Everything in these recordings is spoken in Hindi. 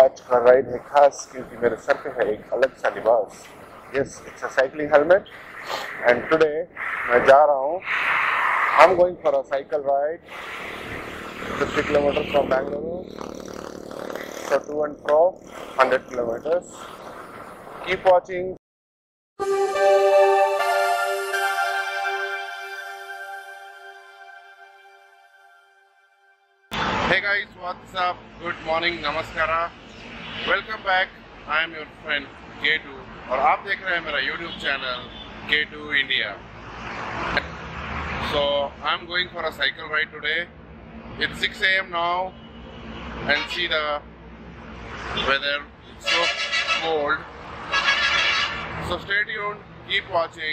आज का राइड है खास क्योंकि मेरे सर पे है एक अलग सा लिबास। Yes, it's a cycling helmet and today मैं जा रहा हूँ। I am going for a cycle ride 50 kilometre from Bengaluru, so to and from 100 kilometres. Keep watching. Hey guys, what's up? Good morning, Namaskara. Welcome back. I am your friend K2 और आप देख रहे हैं मेरा YouTube channel K2 India. So I am going for a cycle ride today. It's 6 a.m. now and see the weather. It's so cold. So stay tuned. Keep watching.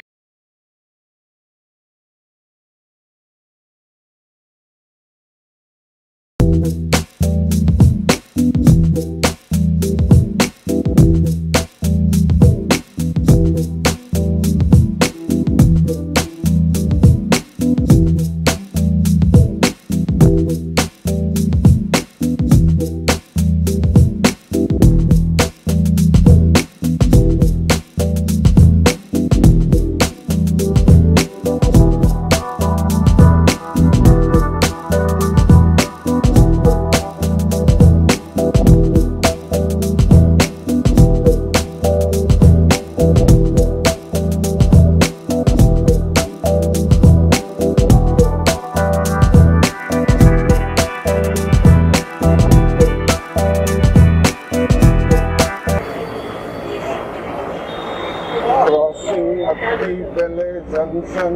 Junction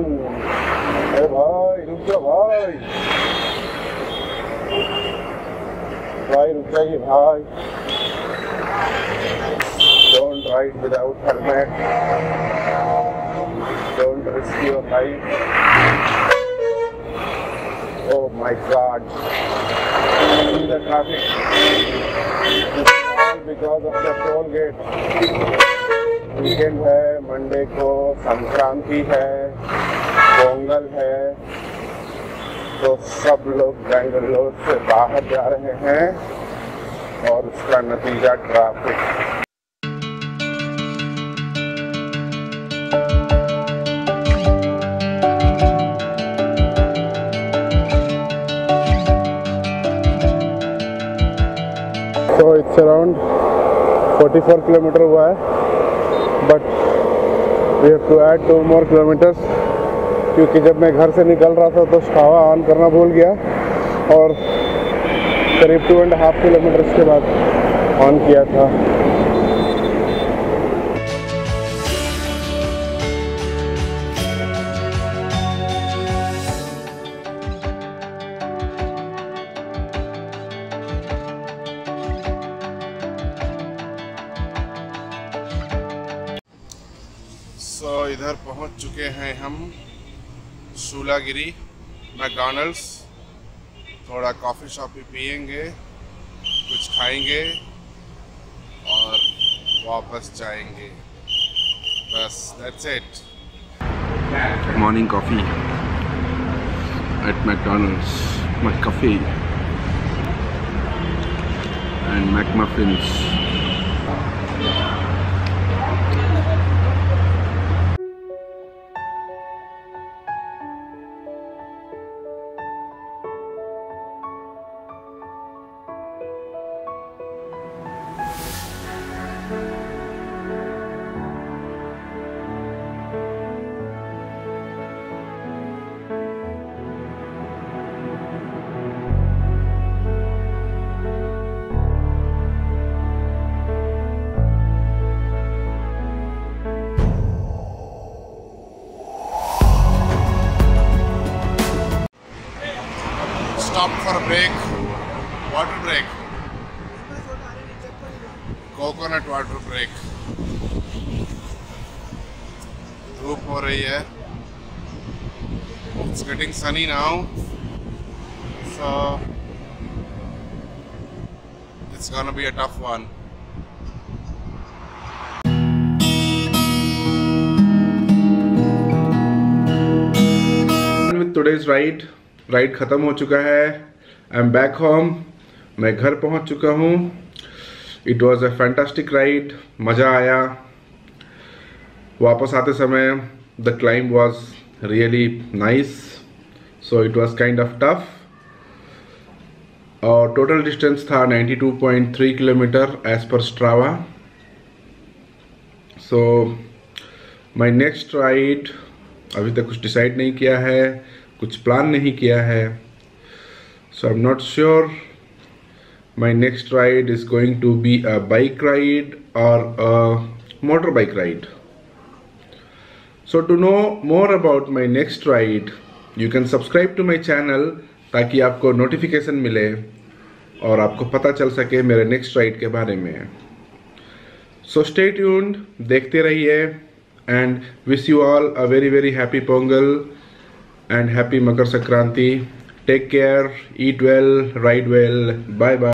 है भाई, रुक जा भाई, भाई रुक जाइए भाई। Don't ride without helmet, don't risk your life. Oh my god, the traffic because of the toll gate. Weekend है, मंडे को संक्रांति है, पोंगल है, तो सब लोग बेंगलोर से बाहर जा रहे हैं और उसका नतीजा ट्रैफिक। तो इट्स अराउंड 44 किलोमीटर हुआ है, but we have to add 2 more kilometres क्योंकि जब मैं घर से निकल रहा था तो स्ट्रावा ऑन करना भूल गया और करीब 2.5 किलोमीटर्स के बाद ऑन किया था। तो इधर पहुंच चुके हैं हम शूलागिरी मैकडॉनल्ड्स। थोड़ा कॉफ़ी शॉप पियेंगे, कुछ खाएंगे और वापस जाएंगे, बस that's it. Morning coffee at McDonald's, McCoffee and McMuffins. Stop for a break, water break, coconut water break. धूप हो रही है, it's getting sunny now, so it's gonna be a tough one. And with today's ride ख़त्म हो चुका है। आई एम बैक होम, मैं घर पहुंच चुका हूं It was a fantastic ride, मज़ा आया. वापस आते समय the climb was really nice, so it was kind of tough. और total distance था 92.3 kilometre as per Strava. So my next ride, अभी तक कुछ decide नहीं किया है, कुछ plan नहीं किया है. So I'm not sure my next ride is going to be a bike ride or a motorbike ride. So to know more about my next ride, you can subscribe to my channel ताकि आपको notification मिले और आपको पता चल सके मेरे next ride के बारे में. So stay tuned, देखते रहिए, and wish you all a very, very happy Pongal and happy Makarsankranti. Take care, eat well, ride well, bye bye.